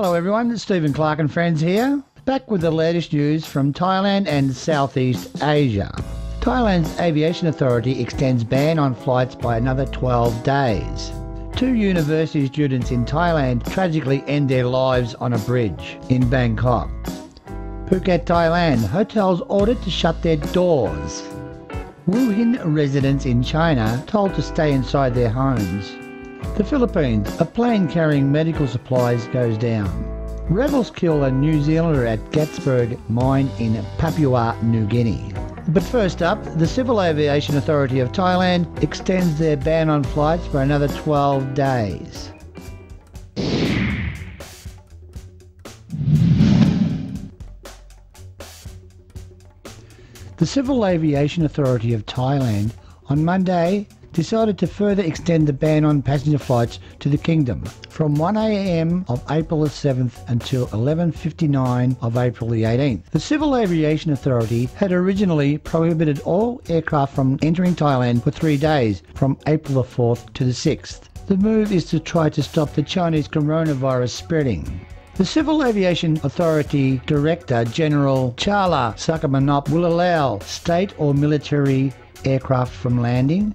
Hello everyone, it's Stephen Clark and friends here, back with the latest news from Thailand and Southeast Asia. Thailand's Aviation Authority extends ban on flights by another 12 days. Two university students in Thailand tragically end their lives on a bridge in Bangkok. Phuket, Thailand, hotels ordered to shut their doors. Wuhan residents in China told to stay inside their homes. The Philippines, a plane carrying medical supplies goes down. Rebels kill a New Zealander at Grasberg mine in Papua, New Guinea. But first up, the Civil Aviation Authority of Thailand extends their ban on flights for another 12 days. The Civil Aviation Authority of Thailand on Monday decided to further extend the ban on passenger flights to the kingdom from 1 a.m. of April the 7th until 11:59 of April the 18th. The Civil Aviation Authority had originally prohibited all aircraft from entering Thailand for 3 days from April the 4th to the 6th. The move is to try to stop the Chinese coronavirus spreading. The Civil Aviation Authority Director General Chala Sakamanop will allow state or military aircraft from landing,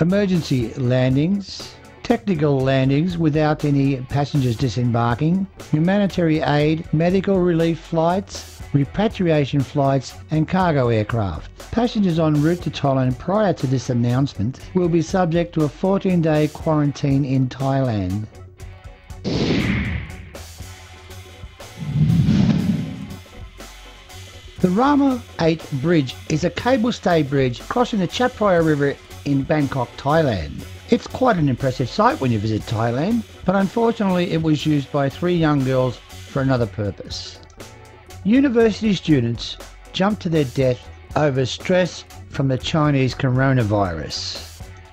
emergency landings, technical landings without any passengers disembarking, humanitarian aid, medical relief flights, repatriation flights and cargo aircraft. Passengers en route to Thailand prior to this announcement will be subject to a 14-day quarantine in Thailand. The Rama 8 Bridge is a cable-stay bridge crossing the Chao Phraya River in Bangkok, Thailand. It's quite an impressive sight when you visit Thailand, but unfortunately it was used by three young girls for another purpose. University students jumped to their death over stress from the Chinese coronavirus.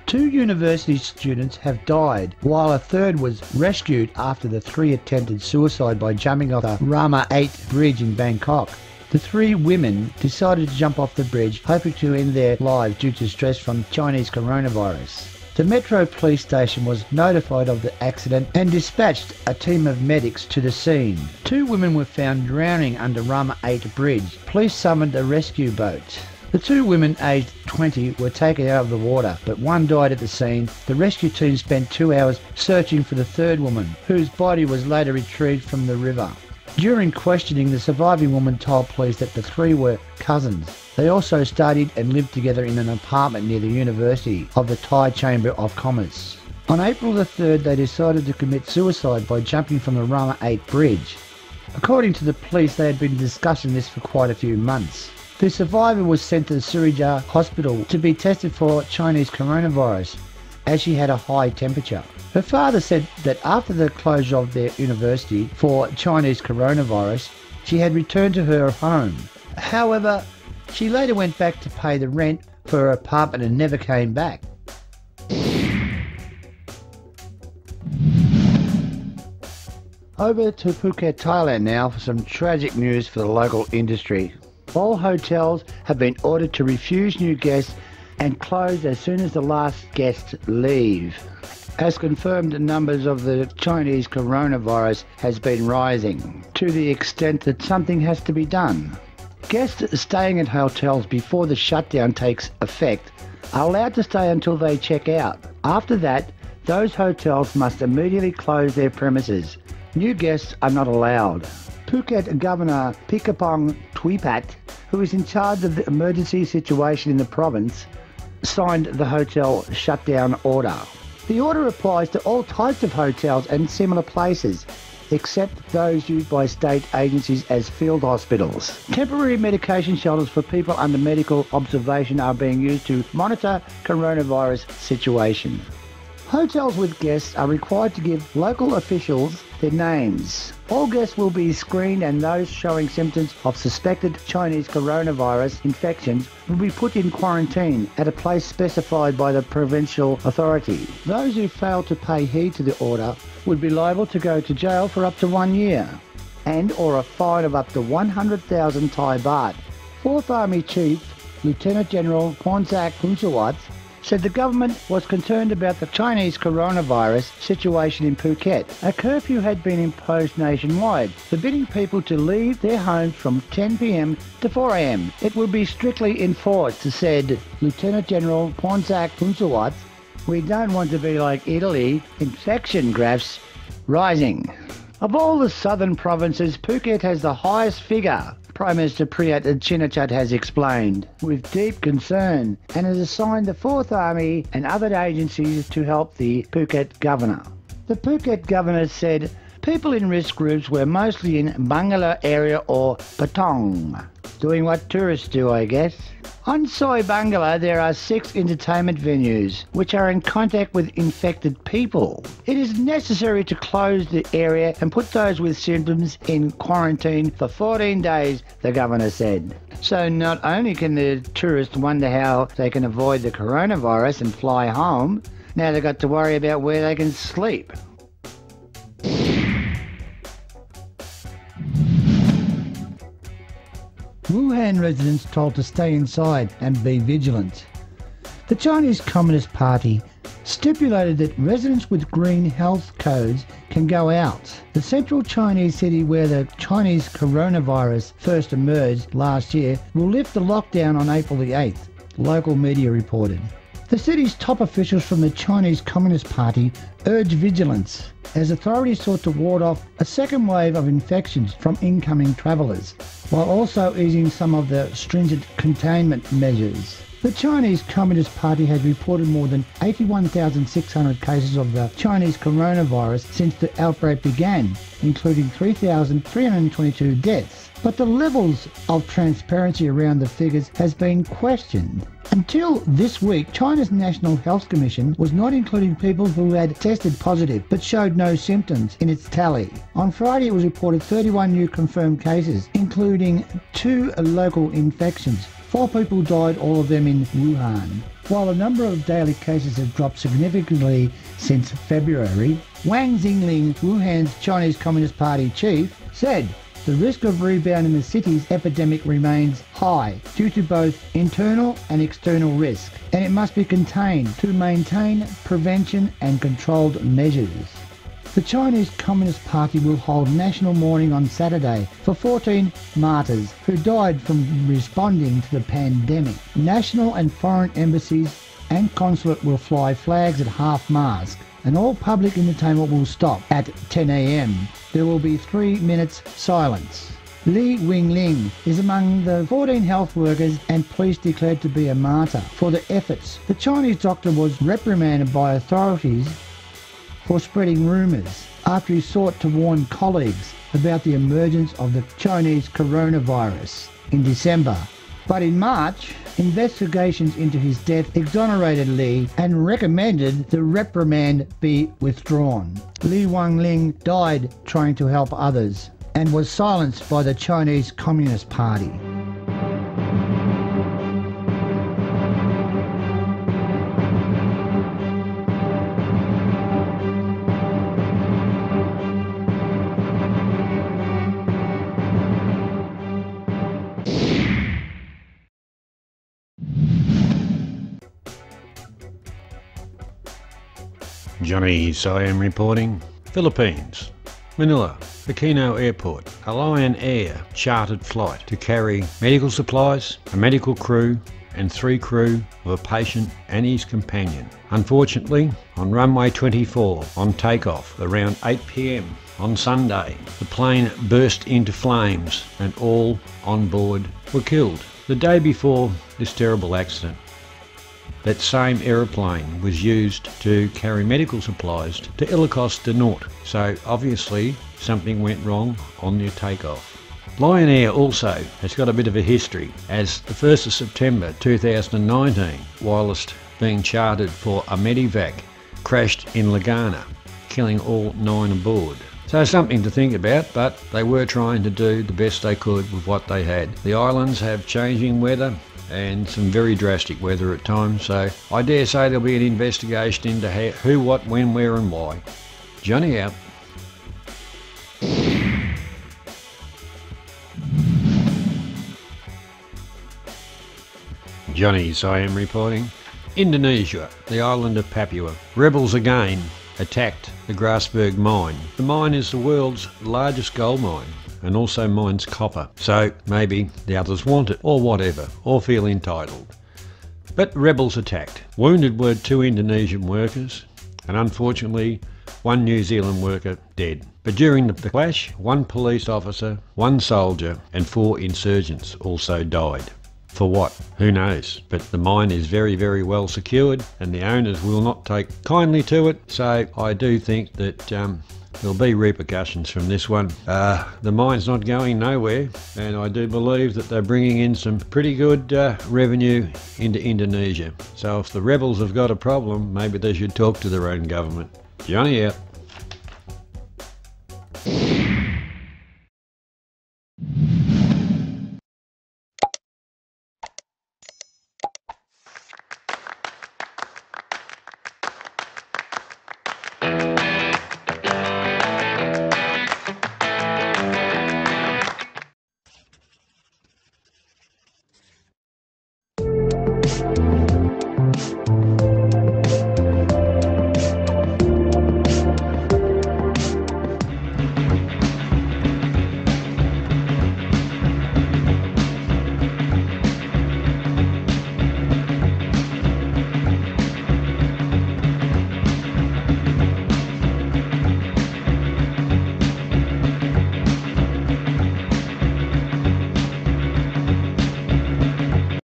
Two university students have died, while a third was rescued after the three attempted suicide by jumping off the Rama 8 Bridge in Bangkok. The three women decided to jump off the bridge, hoping to end their lives due to stress from Chinese coronavirus. The Metro Police Station was notified of the accident and dispatched a team of medics to the scene. Two women were found drowning under Rama 8 Bridge. Police summoned a rescue boat. The two women, aged 20, were taken out of the water, but one died at the scene. The rescue team spent 2 hours searching for the third woman, whose body was later retrieved from the river. During questioning, the surviving woman told police that the three were cousins. They also studied and lived together in an apartment near the University of the Thai Chamber of Commerce. On April the 3rd, they decided to commit suicide by jumping from the Rama 8 Bridge. According to the police, they had been discussing this for quite a few months. The survivor was sent to the Surija Hospital to be tested for Chinese coronavirus, as she had a high temperature. Her father said that after the closure of their university for Chinese coronavirus, she had returned to her home. However, she later went back to pay the rent for her apartment and never came back. Over to Phuket, Thailand now for some tragic news for the local industry. All hotels have been ordered to refuse new guests and close as soon as the last guests leave, as confirmed the numbers of the Chinese coronavirus has been rising to the extent that something has to be done. Guests staying at hotels before the shutdown takes effect are allowed to stay until they check out. After that, those hotels must immediately close their premises. New guests are not allowed. Phuket Governor Pikapong Twipat, who is in charge of the emergency situation in the province, signed the hotel shutdown order. The order applies to all types of hotels and similar places, except those used by state agencies as field hospitals. Temporary medication shelters for people under medical observation are being used to monitor coronavirus situation. Hotels with guests are required to give local officials their names. All guests will be screened and those showing symptoms of suspected Chinese coronavirus infections will be put in quarantine at a place specified by the provincial authority. Those who fail to pay heed to the order would be liable to go to jail for up to 1 year and or a fine of up to 100,000 Thai baht. Fourth Army Chief Lt. Gen. Ponsak Punsuwat said the government was concerned about the Chinese coronavirus situation in Phuket. A curfew had been imposed nationwide, forbidding people to leave their homes from 10 p.m. to 4 a.m. It would be strictly enforced, said Lt. Gen. Ponsak Punsuwat. We don't want to be like Italy, infection graphs rising. Of all the southern provinces, Phuket has the highest figure, Prime Minister Prayat Chinnachart has explained, with deep concern, and has assigned the Fourth Army and other agencies to help the Phuket Governor. The Phuket Governor said people in risk groups were mostly in Bangla area or Patong, doing what tourists do, I guess. On Soi Bangla, there are 6 entertainment venues which are in contact with infected people. It is necessary to close the area and put those with symptoms in quarantine for 14 days, the governor said. So not only can the tourists wonder how they can avoid the coronavirus and fly home, now they've got to worry about where they can sleep. Wuhan residents told to stay inside and be vigilant. The Chinese Communist Party stipulated that residents with green health codes can go out. The central Chinese city where the Chinese coronavirus first emerged last year will lift the lockdown on April the 8th, local media reported. The city's top officials from the Chinese Communist Party urged vigilance as authorities sought to ward off a second wave of infections from incoming travellers, while also easing some of the stringent containment measures. The Chinese Communist Party has reported more than 81,600 cases of the Chinese coronavirus since the outbreak began, including 3,322 deaths. But the levels of transparency around the figures has been questioned. Until this week, China's National Health Commission was not including people who had tested positive but showed no symptoms in its tally. On Friday, it was reported 31 new confirmed cases, including 2 local infections. 4 people died, all of them in Wuhan. While the number of daily cases has dropped significantly since February, Wang Xingling, Wuhan's Chinese Communist Party chief, said, the risk of rebound in the city's epidemic remains high due to both internal and external risk, and it must be contained to maintain prevention and controlled measures. The Chinese Communist Party will hold national mourning on Saturday for 14 martyrs who died from responding to the pandemic. National and foreign embassies and consulate will fly flags at half-mast, and all public entertainment will stop at 10 a.m. There will be 3 minutes silence. Li Wenliang is among the 14 health workers and police declared to be a martyr for their efforts. The Chinese doctor was reprimanded by authorities for spreading rumours after he sought to warn colleagues about the emergence of the Chinese coronavirus in December. But in March, investigations into his death exonerated Li and recommended the reprimand be withdrawn. Li Wenliang died trying to help others and was silenced by the Chinese Communist Party. Johnny Siam reporting. Philippines, Manila, Aquino Airport. A Lion Air chartered flight to carry medical supplies, a medical crew and 3 crew of a patient and his companion. Unfortunately, on runway 24 on takeoff around 8 p.m. on Sunday, the plane burst into flames and all on board were killed. The day before this terrible accident, that same aeroplane was used to carry medical supplies to Ilocos de Nort, so obviously something went wrong on their takeoff. Lion Air also has got a bit of a history, as the 1st of September 2019, whilst being chartered for a medevac, crashed in Lugana, killing all 9 aboard. So something to think about, but they were trying to do the best they could with what they had. The islands have changing weather and some very drastic weather at times, so I dare say there'll be an investigation into who, what, when, where and why. Johnny out. Johnny Siam reporting. Indonesia, the island of Papua. Rebels again attacked the Grasberg mine. The mine is the world's largest gold mine and also mines copper. So maybe the others want it, or whatever, or feel entitled. But rebels attacked. Wounded were 2 Indonesian workers, and unfortunately 1 New Zealand worker dead. But during the clash, 1 police officer, 1 soldier and 4 insurgents also died. For what? Who knows? But the mine is very, very well secured and the owners will not take kindly to it, so I do think that there'll be repercussions from this one. The mine's not going nowhere, and I do believe that they're bringing in some pretty good revenue into Indonesia. So if the rebels have got a problem, maybe they should talk to their own government. Johnny out.